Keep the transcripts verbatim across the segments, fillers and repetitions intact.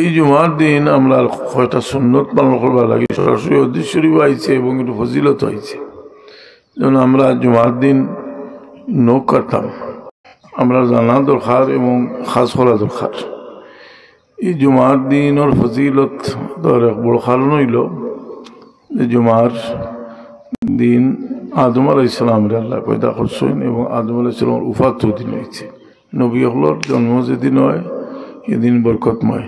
এই জুমার দিন আমরা কয়টা সুন্নত পালন করবার লাগে সরাসরি অদৃশ্যরীব আইছে এবং একটু ফজিলত হয়েছে। যেমন আমরা জুমার দিন নখ কাটতাম, আমরা জানা দরকার এবং খাস করা দরকার। এই জুমার দিনের ফজিলত বড় কারণ হইল যে জুমার দিন আদম আলাইহিস সালামের আল্লাহ পয়দা করছেন এবং আদম আলাইহিস সালামের উফাত দিন হয়েছে। নবী হকলর জন্ম যেদিন হয় এদিন বরকতময়,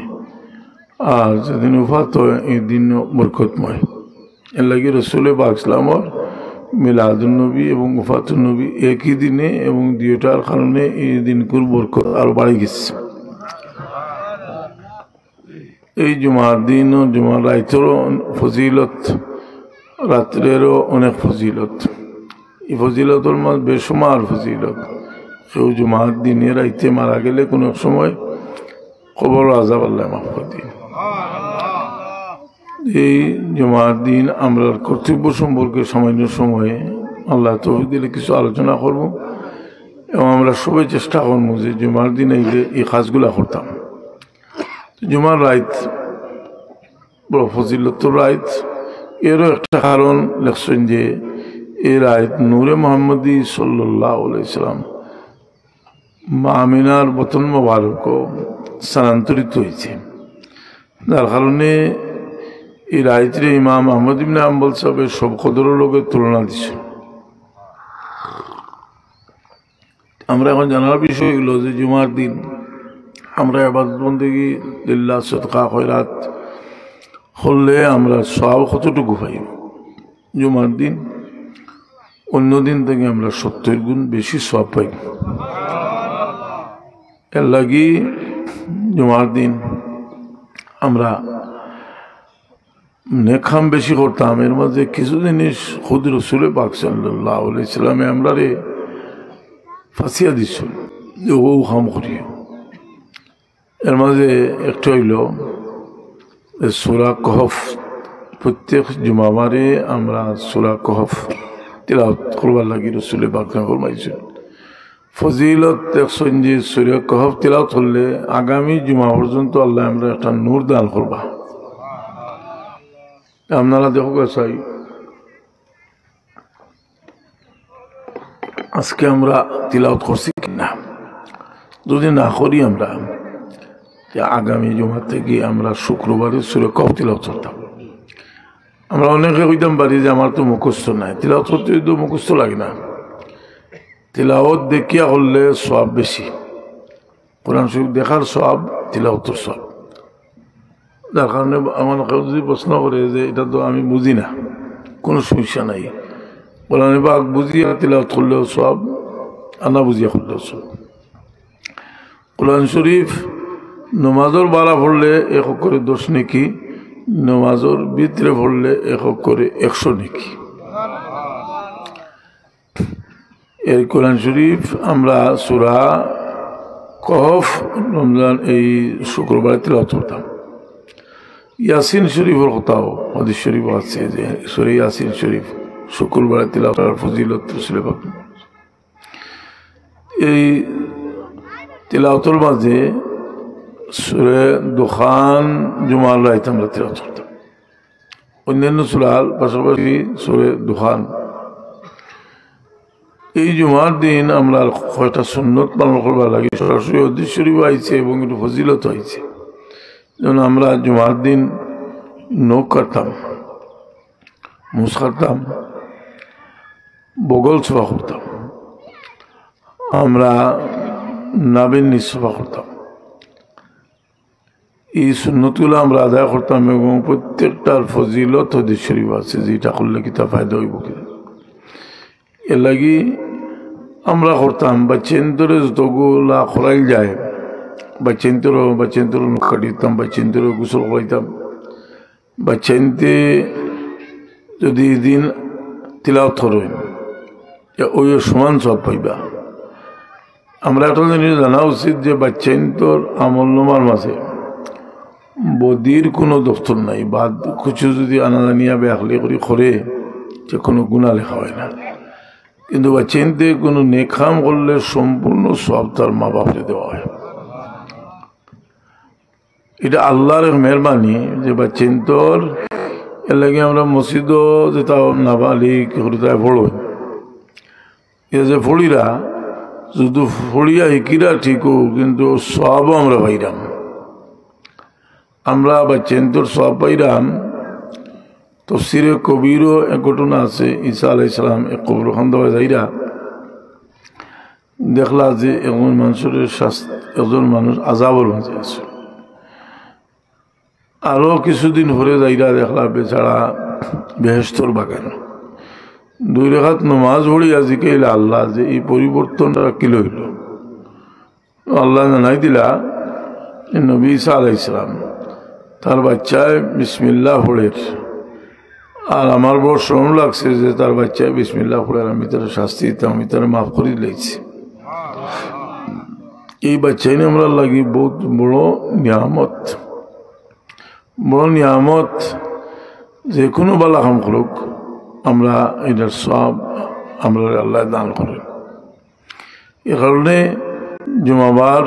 আর যেদিন উফাত হয় এদিন বরকতময়। এর লাগে রসুলের বা ইসলামর মিলাদুল নবী এবং উফাতুল নবী একই দিনে, এবং দুইটার কারণে এই দিনকুর বরকত আরও বাড়ি গেছে। এই জুমার দিন ও জুমার রাইতেরও ফজিলত, রাত্রেরও অনেক ফজিলত। এই ফজিলতর মাঝে বেসুমার ফজিলত। কেউ জুমার দিনে রাইতে মারা গেলে কোনো সময় কবর আযাব আল্লাহ মাফ করে দিন। এই জুমার দিন আমরা কর্তব্য সম্পর্কে সামান্য সময়ে আল্লাহ তৌফিক দিলে কিছু আলোচনা করব, এবং আমরা সবাই চেষ্টা করব যে জুমার দিন আইলে এই কাজগুলা করতাম। জুমার রাইত বড় ফজিলত রাইত। এরও একটা কারণ লেখছেন যে এই রাইত নূরে মুহাম্মদী সাল্লাল্লাহু আলাইহি সাল্লাম মা আমিনার বতন মোবারক স্থানান্তরিত হয়েছে, যার কারণে এই রাইতে ইমাম আহমদ ইবনে হাম্বল সাহেবের সব কদরের লোকের তুলনা দিছে। আমরা এখন জানার বিষয় হলো যে জুমার দিন আমরা ইবাদতবন্দেগি লিল্লাহ সদকা খয়রাত হলে আমরা সওয়াব কতটুকু পাইব। জুমার দিন অন্য দিন থেকে আমরা সত্তর গুণ বেশি সওয়াব পাইব। এর লাগি জুমার দিন আমরা নেখাম বেশি করতাম। এর মাঝে কিছু জিনিস খুদ রসুল পাক সাল্লাল্লাহু আলাইহি সাল্লামে আমরা রে ফাঁসিয়া দিচ্ছি যে ও খাম করি। এর মাঝে একটা হইল সূরা কহফ। প্রত্যেক জুমাবারে আমরা সূরা কহফ তিলাওয়াত করবার লাগি রসুল পাক ফরমাইছেন। ফজিলত দেখছেন যে সূরা কহফ তিলাওয়াত করলে আগামী জুমা পর্যন্ত আল্লাহ আমরা একটা নূর দান করবা। আপনারা দেখো চাই আজকে আমরা তিলাওয়াত করছি কিনা, যদি না করি আমরা আগামী জুমা থেকে আমরা শুক্রবারে সূরা কহফ তিলাওয়াত করতাম। আমরা অনেকে কইতাম পারি যে আমার তো মুখস্থ নাই, তিলাওয়াত করতে তো মুখস্থ লাগে না। তিলাওয়াত দেখিয়া হলে সওয়াব বেশি, কোরআন শরীফ দেখার সওয়াব তিলাওয়াতের সওয়াব। যার কারণে আমার কেউ যদি প্রশ্ন করে যে এটা তো আমি বুঝি না, কোনো সমস্যা নাই, কোরআন পাক বুঝিয়া তিলাওয়াত করলেও সওয়াব আর না বুঝিয়া করলেও সওয়াব। কোরআন শরীফ নমাজর বালা পড়লে একক করে দশ নেকি, নমাজর ভিতরে পড়লে একক করে একশো নেকি। এই কোরআন শরীফ আমরা সূরা কহফ রমজান এই শুক্রবার তিলাওয়াত করতাম। ইয়াসিন শরীফের কথাও হাদিস শরীফ আছে যে সূরা ইয়াসিন শরীফ শুক্রবার তিলাওয়াত করার ফজিলত রসুলের পাক। এই তিলাওয়াতের মাঝে সূরা দুখান জুমার রাইতে আমরা তিলাওয়াত করতাম। অন্যান্য সূরার পাশাপাশি সূরা দুখান। এই জুমার দিন আমরা কয়টা সুন্নত পালন করবার লাগে সরাসরি অদৃশ্যরীব আইছে এবং একটু ফজিলত হয়েছে। যেমন আমরা জুমার দিন নখ কাটতাম, মুছ কাটতাম, বগল সোফা করতাম, আমরা নাবির নিচ সোফা করতাম। এই সুন্নতগুলো আমরা আদায় করতাম এবং প্রত্যেকটার ফজিলত অদৃশ্যরীব আছে, যেটা করলে কি তা ফায়দা হইব কিনা। এর লাগি আমরা করতাম বা চেন্তরে যতগুলা খরাইল যায় বা চেন্তর বা চেন্তর কাটিতাম বা চেন্তর গোসল করাইতাম বা চেনতে যদি দিন তিলাওয়াত করেন ওই সমান সব পাইবা। আমরা একটা জিনিস জানা উচিত যে বা চেন্তর আমলনামার মাঝে বদির কোনো দপ্তর নাই। বা কিছু যদি আনাদানিয়া বেআখলি করি করে যে কোনো গুণা লেখা হয় না, কিন্তু বাচ্চাতে কোনো নেখাম করলে সম্পূর্ণ সব তার মা বাপকে দেওয়া হয়। এটা আল্লাহর মেহরবানি যে বাচ্চিন তোর এর লাগে আমরা মসজিদও যেতাম নাবালিক হরিতায় ফোড়ো এ যে ফড়িরা শুধু ফড়িয়া হিকিরা ঠিক হোক কিন্তু সবও আমরা পাইরাম আমরা বাচ্চিন তোর সব পাইরাম তফসিরে কবিরও এক ঘটনা আছে ঈসা আলাইহিস সালাম এক কবর খন্দকায় যাইরা দেখলা যে একজন মানুষের শাস্তি একজন মানুষ আজাবের মাঝে আছে আরও কিছুদিন পরে যাইরা দেখলা বেচারা বেহেশতর বাগান দুই রেখাত নমাজ পড়িয়া জিকাইলা আল্লাহ যে এই পরিবর্তনটা কি লইল আল্লাহ জানাই দিলা নবী ঈসা আলাইহিস সালাম তার বাচ্চায় বিসমিল্লাহ পড়ের আর আমার বড় শ্রম লাগছে যে তার বাচ্চায় বিসমিল্লাহ পড়ের আমি তার শাস্তি দিতাম আমি তার মাফ করে দিয়েছি এই বাচ্চাই আমরা লাগি বহুত বড় নিয়ামত বড় নিয়ামত যে কোনো বালা কাম করুক আমরা এটার সব আমরা আল্লাহ দান করেন এ কারণে জুমাবার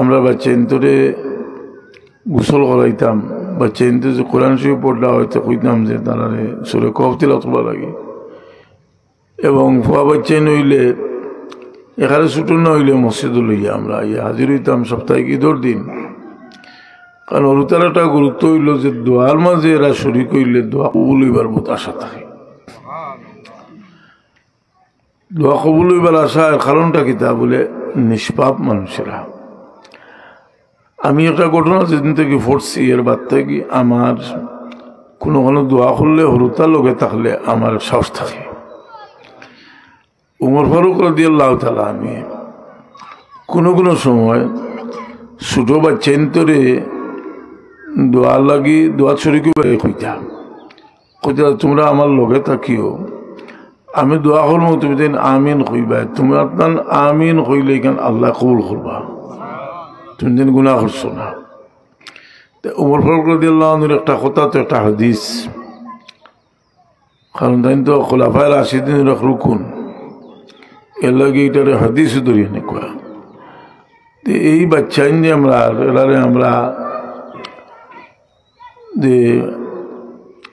আমরা বাচ্চা ইন্তরে গোসল করাইতাম বাচ্চা ইন্ত যে কোরআন শরীফ পড়লা হয়তো কইতাম যে তারা সুরে কফ তিলাওয়াত করা লাগে এবং ফুয়া বাচ্চা নইলে এখানে ছুটো নইলে মসজিদ লইয়া আমরা ইয়ে হাজির হইতাম সপ্তাহে ঈদের দিন কারণ অরুতার একটা গুরুত্ব হইল যে দোয়ার মাঝে এরা শরীর করলে দোয়া কবুল হইবার বহুত আশা থাকে দোয়া কবুল হইবার আশা এর কারণটা কি তা বলে নিষ্পাপ মানুষেরা আমি একটা ঘটনা যেদিন থেকে পড়ছি এর বাদ থেকে আমার কোনো কোনো দোয়া করলে হরুতার লোকে থাকলে আমার সাহস থাকে উমর ফারুক রাদিয়াল্লাহু তাআলা আমি কোনো কোনো সময় ছোটো বাচ্চা তরে দোয়া লাগি দোয়া শরীকে কইতা কইতা তোমরা আমার লগে থাকিও আমি দোয়া করবো তুমি যেন আমিন কইবা তুমি আপনার আমিন কইলে কেন আল্লাহ কবুল করবা তুমি যেন গুণা করছো না ওমর ফারুক রাদিয়াল্লাহু আনহুর একটা কথা তো একটা হাদিস কারণ তাই তো খোলাফায় রাশিদিন রুকুন এর লাগে এটার হাদিস ধরিয়ে নে কয়া এই বাচ্চা যে আমরা এলারে আমরা যে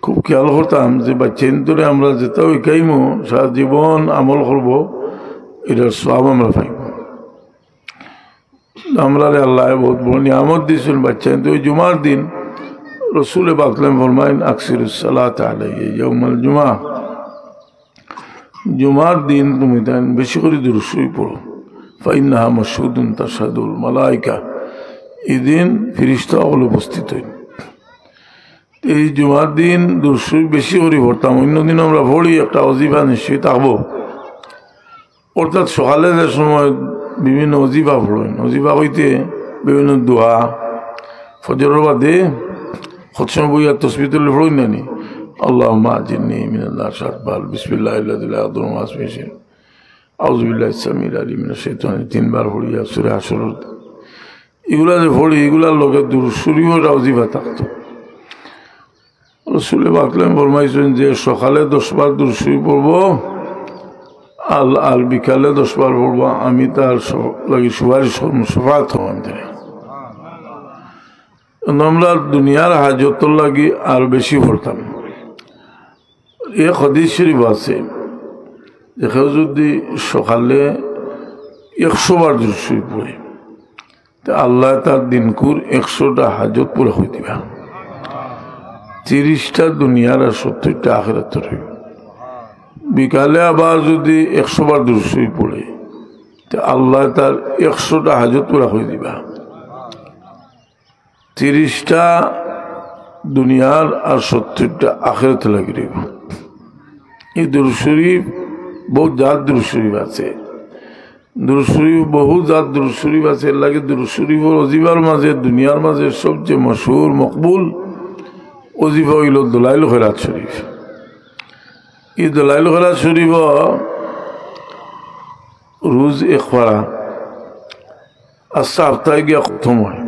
খুব খেয়াল করতাম যে বাচ্চা ধরে আমরা যেতাও একাইম সারা জীবন আমল করবো এটার সব আমরা পাইব আমরা আল্লাহ বহুত বড় নিয়ামত দিয়েছেন বাচ্চা তো ওই জুমার দিন রসুল পাকলাম ফরমাইন আকসিরুসসালাত আলাইহি ইয়াউমুল জুমা জুমার দিন তুমি তাই বেশি করে দুরুদ পড়ো ফাইন্নাহা মাশহুদুন তাশহাদুল মালায়েকা এই দিন ফেরেশতা হল উপস্থিত হই এই জুমার দিন দুরুদ বেশি করে পড়তাম অন্য দিন আমরা পড়ি একটা ওজিফা নিশ্চয়ই থাকবো অর্থাৎ সকালে যে সময় বিভিন্ন ওজিফা পড়েন ওজিফা হইতে বিভিন্ন দোয়া ফজরের বাদে খতম বইয়া তাসবিহুল পড়েন নানি আল্লাহুম্মা আজিরনি মিনান্নার শারবাল বিসমিল্লাহির লাযী লা ইয়াদুররু মা ইসমিহি আউযু বিল্লাহি সামিল আলিম মিনাশ শাইতানির তিনবার পড়িয়া সূরা আসর এগুলা যে পড়ি এগুলার লগে দুরূদ শরীফের ওজিফা থাকতো রসুল পাকলাম ফরমাইছেন যে সকালে দশ বার দুরূদ শরীফ পড়বো আল আর বিকালে দশ বার পড়বো আমি তার লাগে সুপারিশ সুফাত হন আমরা দুনিয়ার হাজত লাগি আর বেশি পড়তাম এ হাদিস শরীফ আছে দেখে যদি সকালে একশো বার দুরূদ শরীফ পড়ে তা আল্লাহ তার দিনকুর একশোটা হাজত পুরা হয়ে দিবা তিরিশটা দুনিয়ার আর সত্তরটা আখিরাতের হইবে বিকালে আবার যদি একশো বার দুরূদ শরীফ পড়ে তা আল্লাহ তার একশোটা হাজত পুরা হয়ে দিবা তিরিশটা দুনিয়ার আর সত্তরটা আখিরাতে লাগি রইব এই দুরূদ শরীফ বহুত জাত দুরূদ শরীফ আছে দুরূদ শরীফ বহু জাত দুরূদ শরীফ আছে এর লাগে দুরূদ শরীফের ওজিফার মাঝে দুনিয়ার মাঝে সবচেয়ে মশহুর মকবুল ওজিফা হইল দলাইল খেরাত শরীফ এই দলাইল খেরাত শরীফ রোজ একবার আস্তা হপ্তায় গিয়া খতম হয়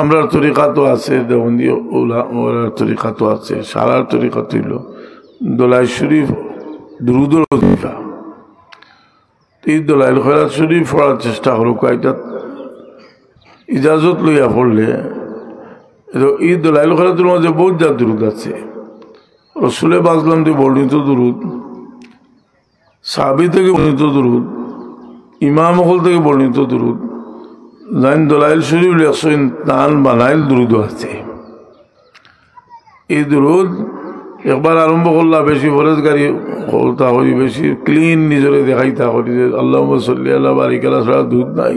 আমরার তরিকা তো আছে দেবন্দীয় ওলামার তরিকা তো আছে সারার তরিকা হইল দলাই শরীফ দুরুদুল ওজিফা এই দলাইল খেরাত শরীফ পড়ার চেষ্টা করুক এটা ইজাজত লইয়া পড়লে ঈদ লাইল খালাতুল মাঝে বহুত জাত দুরুদ আছে। রসুলে বাজলাম দিয়ে বর্ণিত দুরুদ, সাহাবি থেকে বর্ণিত দুরুদ, ইমাম হল থেকে বর্ণিত দুরুদ, লাইন দলাইল শরীফ লেসইন তান বানাইল দুরুদ আছে। এই দুরুদ একবার আরম্ভ করলা বেশি ফরেজগারি হতা হই, বেশি ক্লিন নিজরে দেখাইতা হই যে আল্লাহুম্মা সাল্লি আলা বারিকালা সারা দুরুদ নাই।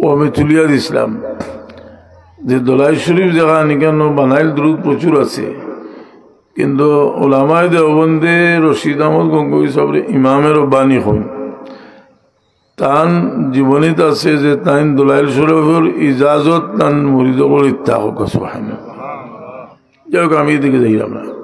ও আমি তুলিয়া দিছিলাম যে দলাইল শরীফ জায়গা নিকেন বানাইল দুরুদ প্রচুর আছে, কিন্তু ওলামায় দেওবন্দে রশিদ আহমদ গঙ্গোই সাবরে ইমামের বাণী হন তান জীবনীত আছে যে তাইন দলাইল শরীফের ইজাজত তান মুরিদ করে ইত্যা হোক। সুবহানাল্লাহ। যাই হোক, আমি এদিকে যাইলাম না।